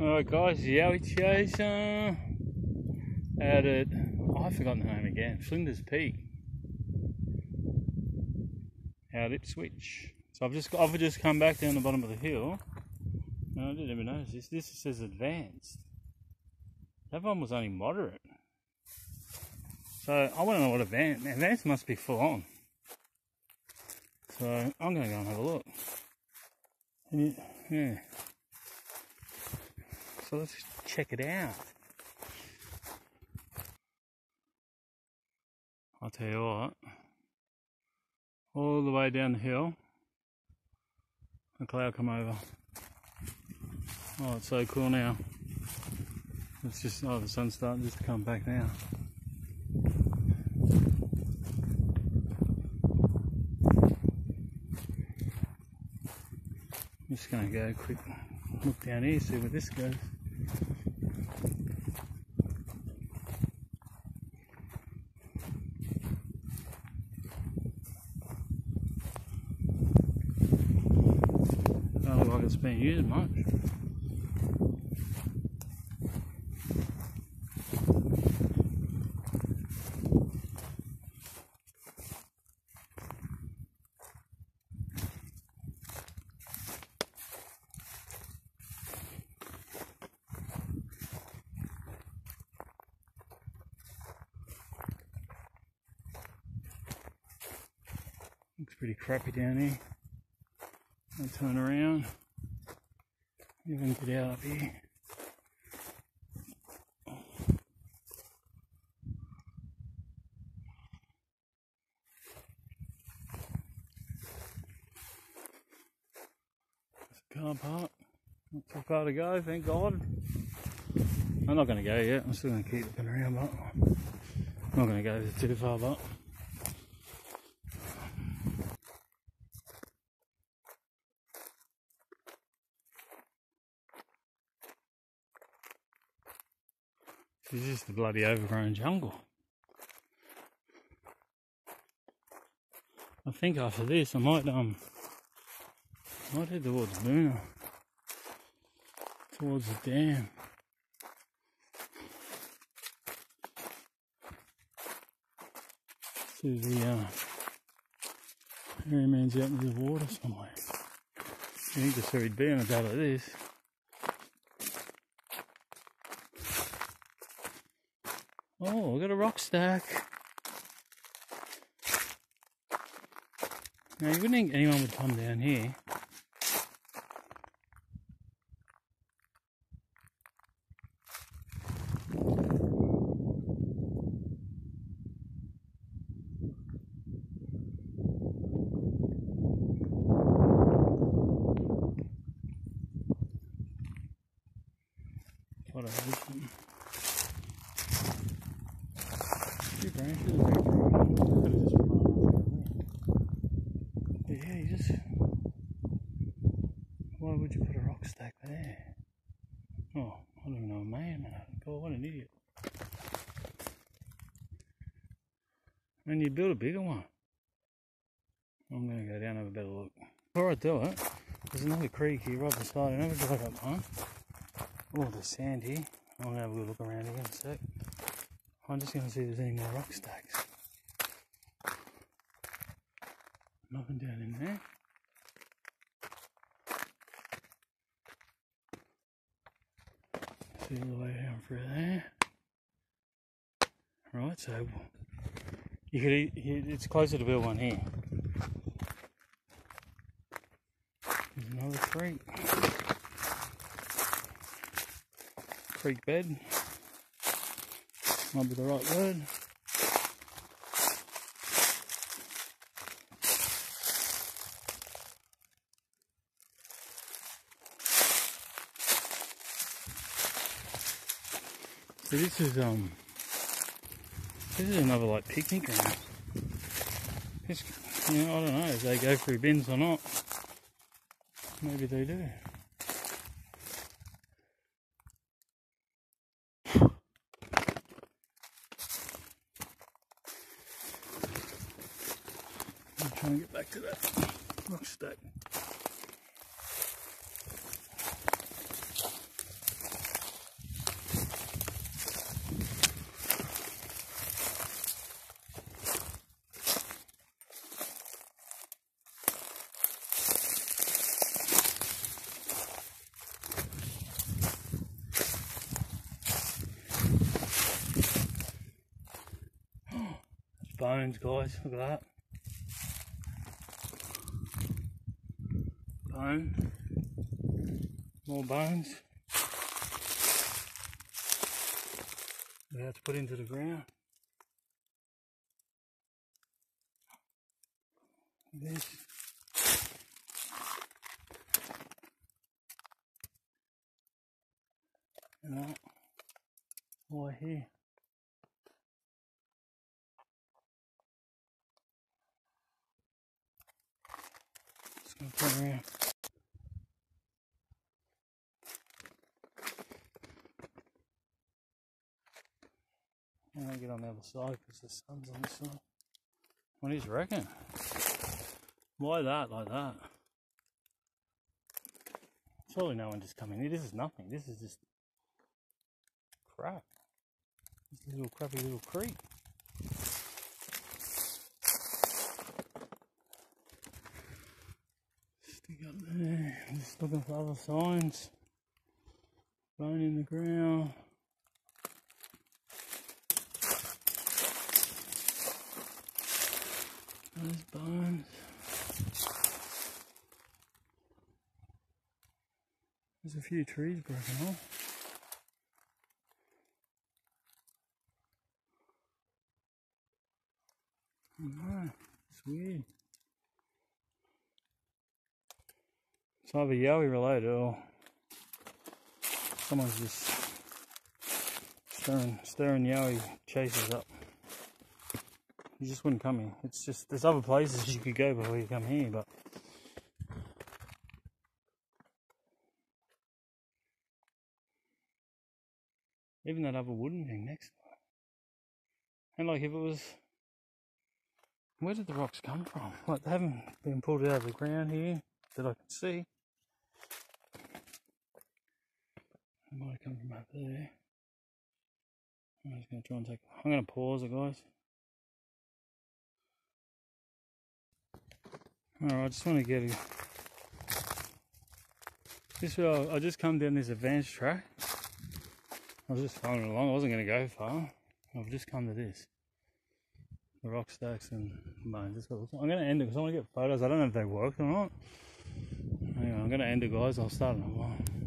Alright guys, Yowie Chase out at, I've forgotten the name again, Flinders Peak, out Ipswich. So I've just come back down the bottom of the hill, and I didn't even notice this. This says advanced. That one was only moderate. So I want to know what advanced must be full on. So I'm going to go and have a look. Yeah. So let's check it out. I'll tell you what. All the way down the hill, a cloud come over. Oh, it's so cool now. It's just, oh, the sun's starting just to come back now. I'm just going to go quick look down here, see where this goes. Not like it's been used much. Looks pretty crappy down here. I'll turn around. Even get out up here. There's a car park. Not too far to go, thank God. I'm not going to go yet. I'm still going to keep looking around, but I'm not going to go too far, but. This is the bloody overgrown jungle. I think after this I might head towards Luna. Towards the dam. See the hairy man's out in the water somewhere. I think that's where he'd be on a day like this. Oh, we got a rock stack. Now, you wouldn't think anyone would come down here. What a vision. But yeah, you just, why would you put a rock stack there? Oh, I don't even know, man. God, what an idiot. And you build a bigger one. I'm going to go down and have a better look. Before I do it, there's another creek here right beside it. I never drive up one. All the sand here. I'm going to have a look around here in a sec. I'm just going to see if there's any more rock stacks. Nothing down in there. See all the way down through there. Right, so you could, it's closer to build one here. There's another creek. Creek bed. Might be the right word. So this is another like picnic ground. This, you know, I don't know if they go through bins or not. Maybe they do. Trying to get back to that rock stack. bones, guys, look at that. Bone, more bones. Now it's put into the ground. This. And that. Right here. Just going to put around. I'm going to get on the other side because the sun's on the side. What do you reckon? Why that, like that? Surely no one just come in here. This is nothing. This is just crap. This little crappy little creek. Stick up there. I'm just looking for other signs. Bone in the ground. Those bones. There's a few trees broken off. I know, it's weird. It's either Yowie related or someone's just stirring Yowie chases up. You just wouldn't come here. It's just, there's other places you could go before you come here, but even that other wooden thing next to it. And like if it was, where did the rocks come from? Like they haven't been pulled out of the ground here that I can see. It might have come from up there. I'm just going to try and take, I'm going to pause it, guys. Alright, I just want to get it. This way, I just come down this advanced track. I was just following along, I wasn't going to go far. I've just come to this. The rock stacks and bones. That's what I'm going to end it because I want to get photos. I don't know if they work or not. Anyway, I'm going to end it, guys. I'll start in a while.